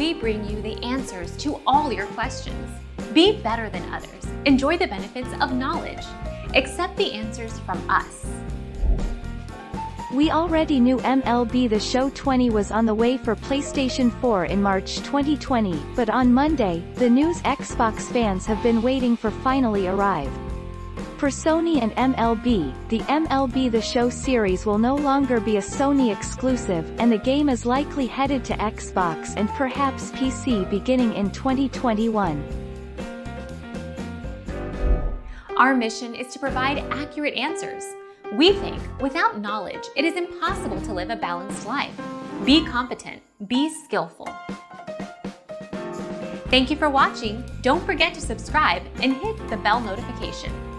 we bring you the answers to all your questions. Be better than others. Enjoy the benefits of knowledge. Accept the answers from us. We already knew MLB The Show 20 was on the way for PlayStation 4 in March 2020, but on Monday, the news Xbox fans have been waiting for finally arrived. For Sony and MLB, the MLB The Show series will no longer be a Sony exclusive, and the game is likely headed to Xbox and perhaps PC beginning in 2021. Our mission is to provide accurate answers. We think without knowledge, it is impossible to live a balanced life. Be competent, be skillful. Thank you for watching. Don't forget to subscribe and hit the bell notification.